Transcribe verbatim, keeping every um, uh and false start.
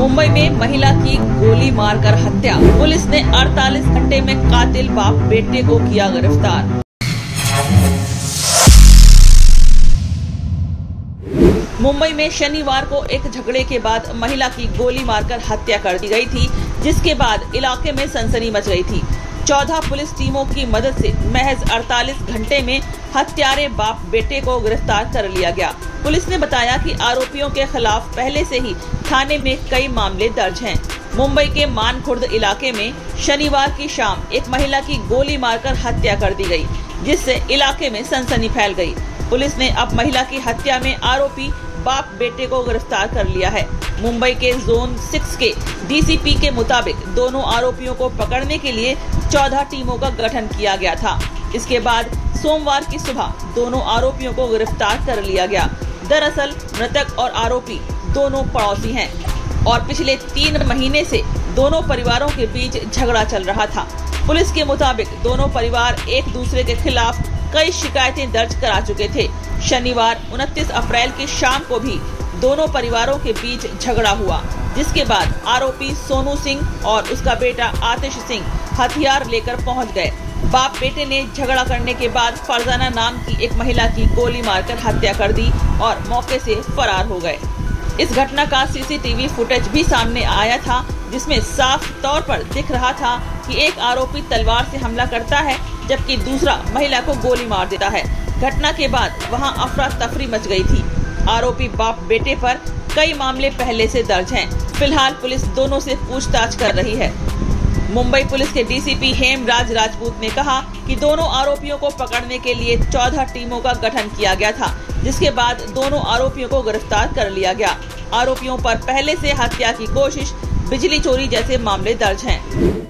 मुंबई में महिला की गोली मारकर हत्या, पुलिस ने अड़तालीस घंटे में कातिल बाप बेटे को किया गिरफ्तार। मुंबई में शनिवार को एक झगड़े के बाद महिला की गोली मारकर हत्या कर दी गई थी, जिसके बाद इलाके में सनसनी मच गई थी। चौदह पुलिस टीमों की मदद से महज अड़तालीस घंटे में हत्यारे बाप बेटे को गिरफ्तार कर लिया गया। पुलिस ने बताया कि आरोपियों के खिलाफ पहले से ही थाने में कई मामले दर्ज हैं। मुंबई के मानखुर्द इलाके में शनिवार की शाम एक महिला की गोली मारकर हत्या कर दी गई, जिससे इलाके में सनसनी फैल गई। पुलिस ने अब महिला की हत्या में आरोपी बाप बेटे को गिरफ्तार कर लिया है। मुंबई के जोन सिक्स के डीसीपी के मुताबिक दोनों आरोपियों को पकड़ने के लिए चौदह टीमों का गठन किया गया था। इसके बाद सोमवार की सुबह दोनों आरोपियों को गिरफ्तार कर लिया गया। दरअसल मृतक और आरोपी दोनों पड़ोसी हैं और पिछले तीन महीने से दोनों परिवारों के बीच झगड़ा चल रहा था। पुलिस के मुताबिक दोनों परिवार एक दूसरे के खिलाफ कई शिकायतें दर्ज करा चुके थे। शनिवार उनतीस अप्रैल की शाम को भी दोनों परिवारों के बीच झगड़ा हुआ, जिसके बाद आरोपी सोनू सिंह और उसका बेटा आतिश सिंह हथियार लेकर पहुंच गए। बाप बेटे ने झगड़ा करने के बाद फरजाना नाम की एक महिला की गोली मारकर हत्या कर दी और मौके से फरार हो गए। इस घटना का सीसीटीवी फुटेज भी सामने आया था, जिसमें साफ तौर पर दिख रहा था कि एक आरोपी तलवार से हमला करता है, जबकि दूसरा महिला को गोली मार देता है। घटना के बाद वहां अफरा तफरी मच गई थी। आरोपी बाप बेटे पर कई मामले पहले से दर्ज हैं। फिलहाल पुलिस दोनों से पूछताछ कर रही है। मुंबई पुलिस के डीसीपी हेमराज राजपूत ने कहा कि दोनों आरोपियों को पकड़ने के लिए चौदह टीमों का गठन किया गया था, जिसके बाद दोनों आरोपियों को गिरफ्तार कर लिया गया। आरोपियों पर पहले से हत्या की कोशिश, बिजली चोरी जैसे मामले दर्ज हैं।